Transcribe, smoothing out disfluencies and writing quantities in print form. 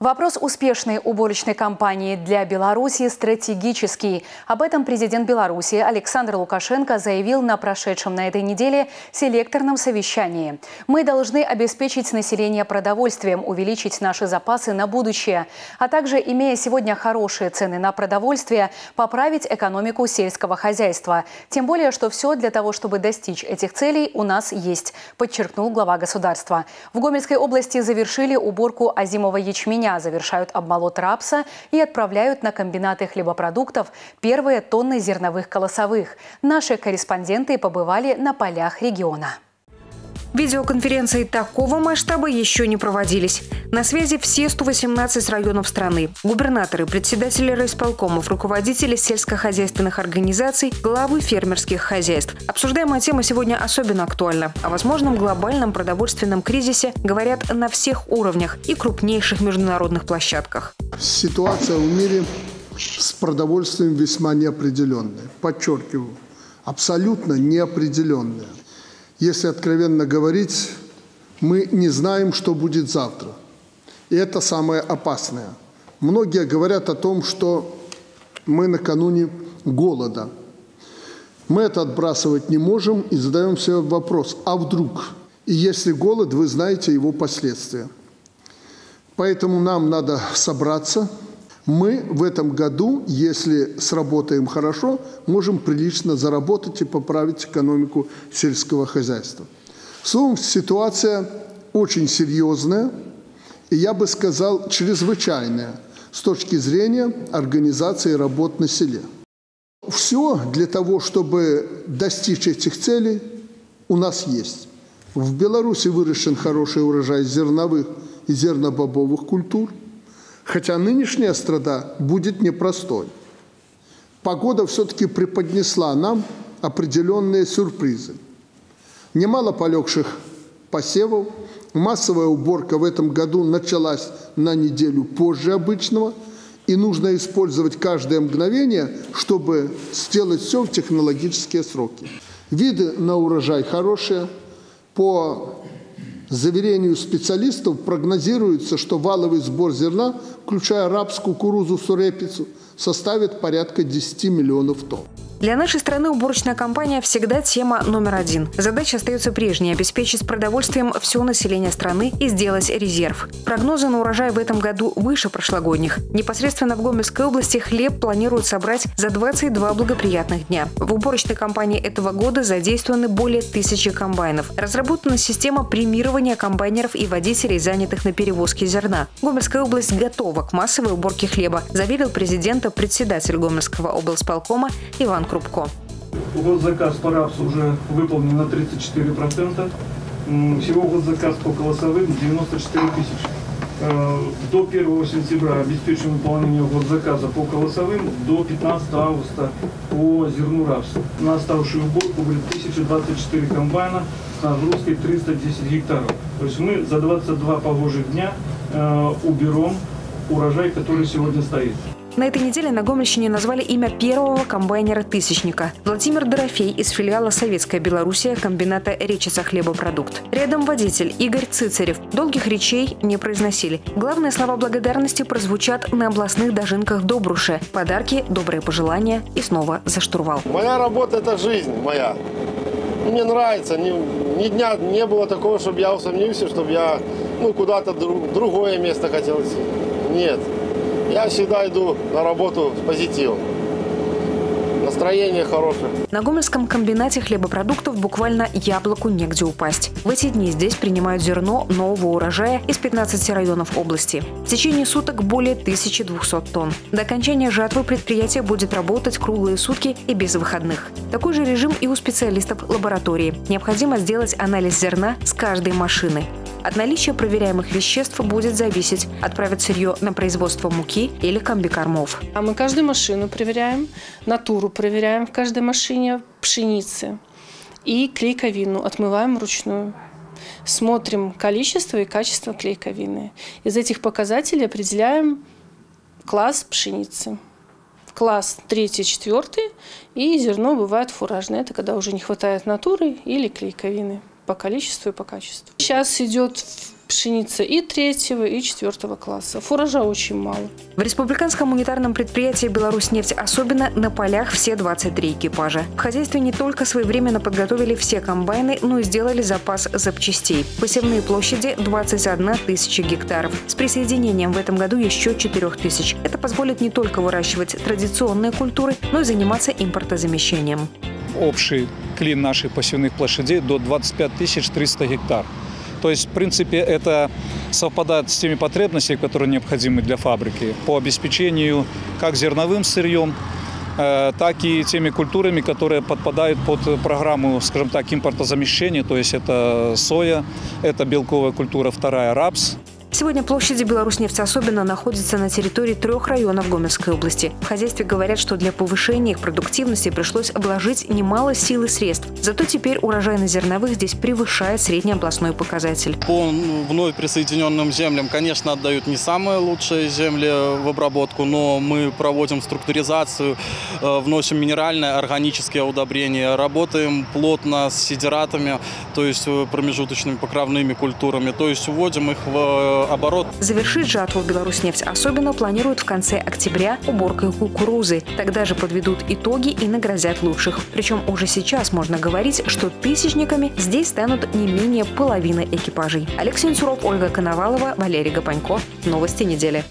Вопрос успешной уборочной кампании для Беларуси стратегический. Об этом президент Беларуси Александр Лукашенко заявил на прошедшем на этой неделе селекторном совещании. «Мы должны обеспечить население продовольствием, увеличить наши запасы на будущее, а также, имея сегодня хорошие цены на продовольствие, поправить экономику сельского хозяйства. Тем более, что все для того, чтобы достичь этих целей, у нас есть», – подчеркнул глава государства. В Гомельской области завершили уборку озимого ячменя, завершают обмолот рапса и отправляют на комбинаты хлебопродуктов первые тонны зерновых колосовых. Наши корреспонденты побывали на полях региона. Видеоконференции такого масштаба еще не проводились. На связи все 118 районов страны. Губернаторы, председатели райисполкомов, руководители сельскохозяйственных организаций, главы фермерских хозяйств. Обсуждаемая тема сегодня особенно актуальна. О возможном глобальном продовольственном кризисе говорят на всех уровнях и крупнейших международных площадках. Ситуация в мире с продовольствием весьма неопределенная. Подчеркиваю, абсолютно неопределенная. Если откровенно говорить, мы не знаем, что будет завтра. И это самое опасное. Многие говорят о том, что мы накануне голода. Мы это отбрасывать не можем и задаем себе вопрос, а вдруг? И если голод, вы знаете его последствия. Поэтому нам надо собраться. Мы в этом году, если сработаем хорошо, можем прилично заработать и поправить экономику сельского хозяйства. Словом, ситуация очень серьезная и, я бы сказал, чрезвычайная с точки зрения организации работ на селе. Все для того, чтобы достичь этих целей, у нас есть. В Беларуси выращен хороший урожай зерновых и зернобобовых культур. Хотя нынешняя страда будет непростой. Погода все-таки преподнесла нам определенные сюрпризы. Немало полегших посевов. Массовая уборка в этом году началась на неделю позже обычного. И нужно использовать каждое мгновение, чтобы сделать все в технологические сроки. Виды на урожай хорошие. По заверению специалистов прогнозируется, что валовый сбор зерна, включая рапс, кукурузу, сурепицу, составит порядка 10 миллионов тонн. Для нашей страны уборочная кампания всегда тема номер один. Задача остается прежней – обеспечить продовольствием все население страны и сделать резерв. Прогнозы на урожай в этом году выше прошлогодних. Непосредственно в Гомельской области хлеб планируют собрать за 22 благоприятных дня. В уборочной кампании этого года задействованы более 1000 комбайнов. Разработана система премирования комбайнеров и водителей, занятых на перевозке зерна. Гомельская область готова к массовой уборке хлеба, заверил президента председатель Гомельского облсполкома Иван Крупко. Госзаказ по рапсу уже выполнен на 34%. Всего госзаказ по колосовым 94 000. До 1 сентября обеспечено выполнение госзаказа по колосовым, до 15 августа по зерну рапса. На оставшую уборку будет 1024 комбайна с нагрузкой 310 гектаров. То есть мы за 22 погожих дня уберем урожай, который сегодня стоит. На этой неделе на Гомельщине назвали имя первого комбайнера-тысячника. Владимир Дорофей из филиала «Советская Белоруссия» комбината «Речица хлебопродукт». Рядом водитель Игорь Цицарев. Долгих речей не произносили. Главные слова благодарности прозвучат на областных дожинках Добруше. Подарки, добрые пожелания и снова за штурвал. Моя работа – это жизнь моя. Мне нравится. Ни дня не было такого, чтобы я усомнился, чтобы я куда-то другое место хотел идти. Нет. Я всегда иду на работу с позитивом. Настроение хорошее. На Гомельском комбинате хлебопродуктов буквально яблоку негде упасть. В эти дни здесь принимают зерно нового урожая из 15 районов области. В течение суток более 1200 тонн. До окончания жатвы предприятие будет работать круглые сутки и без выходных. Такой же режим и у специалистов лаборатории. Необходимо сделать анализ зерна с каждой машины. От наличия проверяемых веществ будет зависеть, отправят сырье на производство муки или комбикормов. А мы каждую машину проверяем, натуру проверяем в каждой машине пшеницы и клейковину отмываем вручную. Смотрим количество и качество клейковины. Из этих показателей определяем класс пшеницы. Класс 3-й, 4-й, и зерно бывает фуражное. Это когда уже не хватает натуры или клейковины. По количеству и по качеству. Сейчас идет пшеница и 3-го, и 4-го класса. Фуража очень мало. В республиканском унитарном предприятии «Беларусьнефть» особенно на полях все 23 экипажа. В хозяйстве не только своевременно подготовили все комбайны, но и сделали запас запчастей. Посевные площади – 21 000 гектаров. С присоединением в этом году еще 4 000. Это позволит не только выращивать традиционные культуры, но и заниматься импортозамещением. Общий клин наших посевных площадей до 25 300 гектар. То есть, в принципе, это совпадает с теми потребностями, которые необходимы для фабрики по обеспечению как зерновым сырьем, так и теми культурами, которые подпадают под программу, скажем так, импортозамещения. То есть это соя, это белковая культура, вторая – рапс. Сегодня площади «Беларусьнефть» особенно находятся на территории 3 районов Гомельской области. В хозяйстве говорят, что для повышения их продуктивности пришлось вложить немало сил и средств. Зато теперь урожай на зерновых здесь превышает среднеобластной показатель. По вновь присоединенным землям, конечно, отдают не самые лучшие земли в обработку, но мы проводим структуризацию, вносим минеральное, органические удобрения, работаем плотно с сидератами, то есть промежуточными покровными культурами, то есть уводим их в оборот. Завершить жатву «Беларусьнефть» особенно планируют в конце октября уборкой кукурузы. Тогда же подведут итоги и наградят лучших. Причем уже сейчас можно говорить, что тысячниками здесь станут не менее половины экипажей. Алексей Янцуров, Ольга Коновалова, Валерий Гапанько. Новости недели.